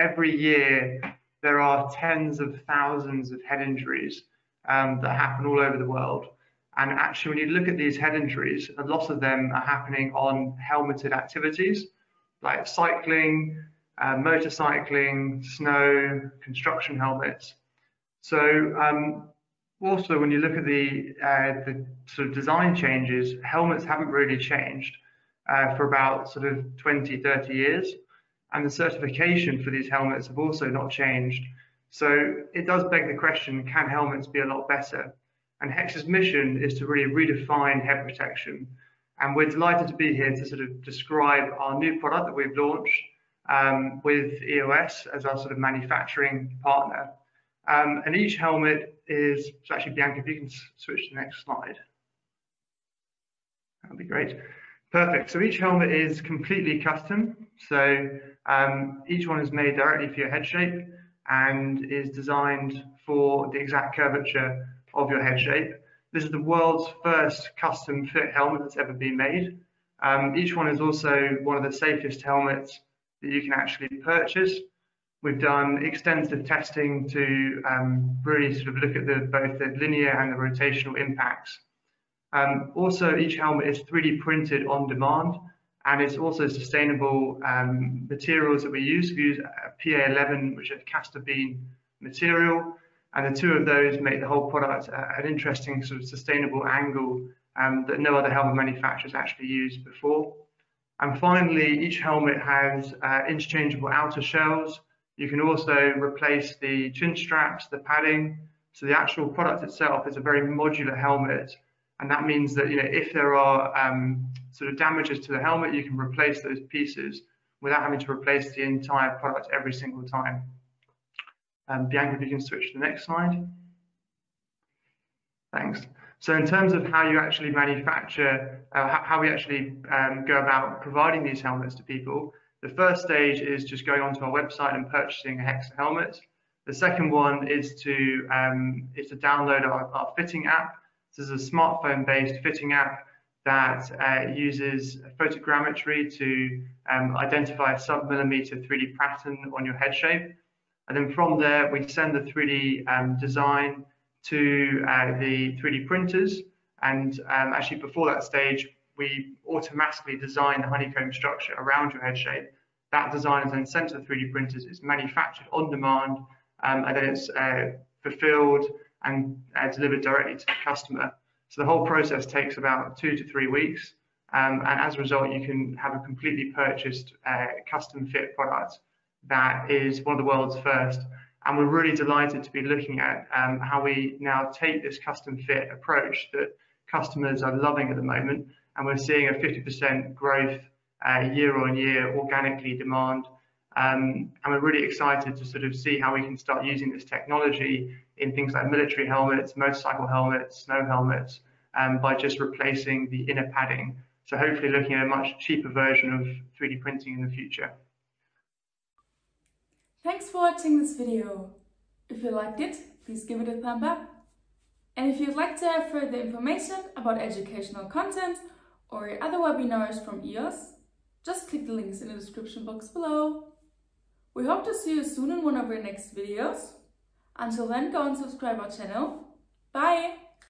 every year there are tens of thousands of head injuries that happen all over the world. And actually, when you look at these head injuries, a lot of them are happening on helmeted activities like cycling, motorcycling, snow, construction helmets. So also, when you look at the sort of design changes, helmets haven't really changed for about sort of 20, 30 years. And the certification for these helmets have also not changed. So it does beg the question, can helmets be a lot better? And HEX's mission is to really redefine head protection. And we're delighted to be here to sort of describe our new product that we've launched with EOS as our sort of manufacturing partner. And each helmet is, so actually Bianca, if you can switch to the next slide. That'd be great. Perfect. So each helmet is completely custom. So each one is made directly for your head shape and is designed for the exact curvature of your head shape. This is the world's first custom fit helmet that's ever been made. Each one is also one of the safest helmets that you can actually purchase. We've done extensive testing to really sort of look at both the linear and the rotational impacts. Also, each helmet is 3D printed on demand, and it's also sustainable materials that we use. We use PA11, which is a castor bean material, and the two of those make the whole product an interesting sort of sustainable angle that no other helmet manufacturers actually used before. And finally, each helmet has interchangeable outer shells. You can also replace the chin straps, the padding. So the actual product itself is a very modular helmet. And that means that, you know, if there are sort of damages to the helmet, you can replace those pieces without having to replace the entire product every single time. Bianca, if you can switch to the next slide. Thanks. So in terms of how you actually manufacture, how we actually go about providing these helmets to people, the first stage is just going onto our website and purchasing a HEX helmet. The second one is to download our fitting app. This is a smartphone-based fitting app that uses photogrammetry to identify a sub-millimeter 3D pattern on your head shape. And then from there, we send the 3D design to the 3D printers. And actually, before that stage, we automatically design the honeycomb structure around your head shape. That design is then sent to the 3D printers. It's manufactured on demand, and then it's fulfilled and delivered directly to the customer. So the whole process takes about 2 to 3 weeks. And as a result, you can have a completely purchased custom fit product that is one of the world's first. And we're really delighted to be looking at how we now take this custom fit approach that customers are loving at the moment. And we're seeing a 50% growth year on year organically demand. And we're really excited to sort of see how we can start using this technology in things like military helmets, motorcycle helmets, snow helmets, by just replacing the inner padding. So hopefully looking at a much cheaper version of 3D printing in the future. Thanks for watching this video. If you liked it, please give it a thumb up. And if you'd like to have further information about educational content or other webinars from EOS, just click the links in the description box below. We hope to see you soon in one of our next videos. Until then, go and subscribe our channel. Bye!